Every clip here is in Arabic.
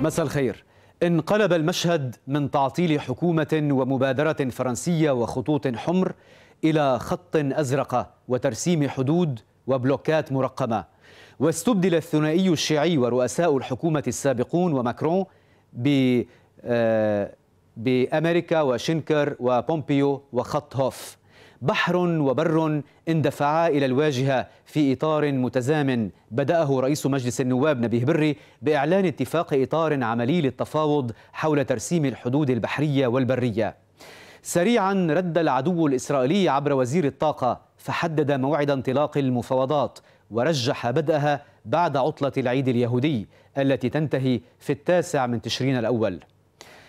مساء الخير. انقلب المشهد من تعطيل حكومة ومبادرة فرنسية وخطوط حمر إلى خط أزرق وترسيم حدود وبلوكات مرقمة، واستبدل الثنائي الشيعي ورؤساء الحكومة السابقون وماكرون بأمريكا وشينكر وبومبيو وخط هوف. بحر وبر اندفعا إلى الواجهة في إطار متزامن بدأه رئيس مجلس النواب نبيه بري بإعلان اتفاق إطار عملي للتفاوض حول ترسيم الحدود البحرية والبرية. سريعا رد العدو الإسرائيلي عبر وزير الطاقة، فحدد موعد انطلاق المفاوضات ورجح بدأها بعد عطلة العيد اليهودي التي تنتهي في 9 تشرين الأول.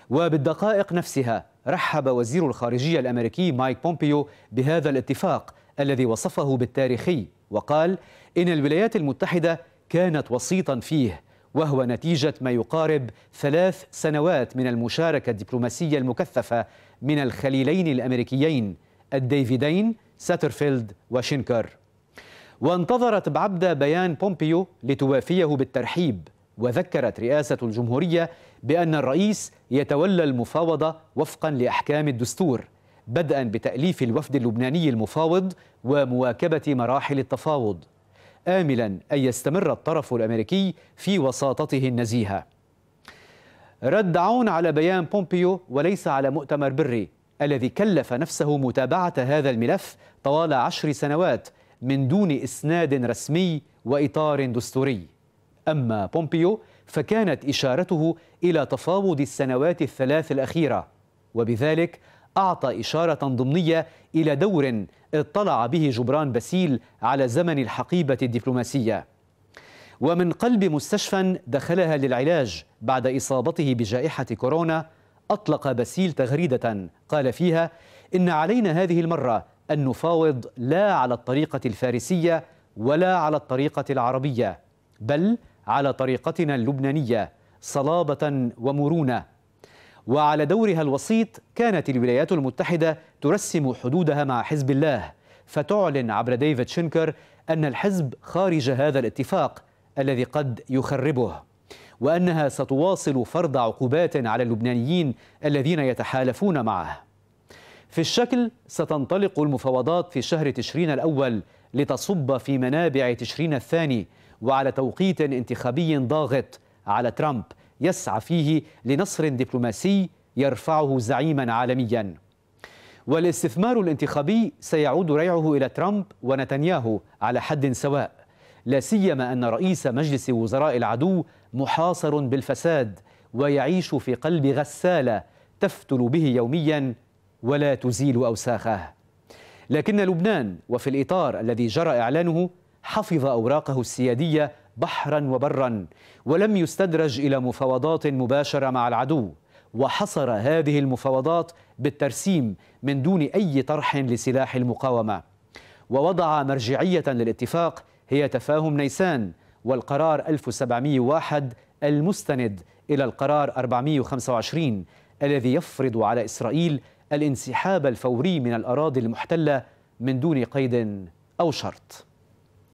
وبالدقائق نفسها رحب وزير الخارجية الأمريكي مايك بومبيو بهذا الاتفاق الذي وصفه بالتاريخي، وقال إن الولايات المتحدة كانت وسيطا فيه، وهو نتيجة ما يقارب 3 سنوات من المشاركة الدبلوماسية المكثفة من الخليلين الأمريكيين الديفيدين ساترفيلد وشينكر. وانتظرت بعبدة بيان بومبيو لتوافيه بالترحيب، وذكرت رئاسة الجمهورية بأن الرئيس يتولى المفاوضة وفقا لأحكام الدستور، بدءا بتأليف الوفد اللبناني المفاوض ومواكبة مراحل التفاوض، آملا أن يستمر الطرف الأمريكي في وساطته النزيهة. رد عون على بيان بومبيو وليس على مؤتمر بري الذي كلف نفسه متابعة هذا الملف طوال 10 سنوات من دون إسناد رسمي وإطار دستوري. أما بومبيو فكانت إشارته إلى تفاوض السنوات 3 الأخيرة، وبذلك أعطى إشارة ضمنية إلى دور اطلع به جبران باسيل على زمن الحقيبة الدبلوماسية. ومن قلب مستشفى دخلها للعلاج بعد إصابته بجائحة كورونا، أطلق باسيل تغريدة قال فيها إن علينا هذه المرة أن نفاوض لا على الطريقة الفارسية ولا على الطريقة العربية، بل على طريقتنا اللبنانية صلابة ومرونة. وعلى دورها الوسيط كانت الولايات المتحدة ترسم حدودها مع حزب الله، فتعلن عبر ديفيد شينكر أن الحزب خارج هذا الاتفاق الذي قد يخربه، وأنها ستواصل فرض عقوبات على اللبنانيين الذين يتحالفون معه. في الشكل ستنطلق المفاوضات في شهر تشرين الأول لتصب في منابع تشرين الثاني، وعلى توقيت انتخابي ضاغط على ترامب يسعى فيه لنصر دبلوماسي يرفعه زعيما عالميا. والاستثمار الانتخابي سيعود ريعه إلى ترامب ونتنياهو على حد سواء، لا سيما أن رئيس مجلس وزراء العدو محاصر بالفساد ويعيش في قلب غسالة تفتل به يوميا ولا تزيل أوساخه. لكن لبنان وفي الإطار الذي جرى إعلانه حفظ أوراقه السيادية بحرا وبرا، ولم يستدرج إلى مفاوضات مباشرة مع العدو، وحصر هذه المفاوضات بالترسيم من دون أي طرح لسلاح المقاومة، ووضع مرجعية للاتفاق هي تفاهم نيسان والقرار 1701 المستند إلى القرار 425 الذي يفرض على إسرائيل الانسحاب الفوري من الأراضي المحتلة من دون قيد أو شرط.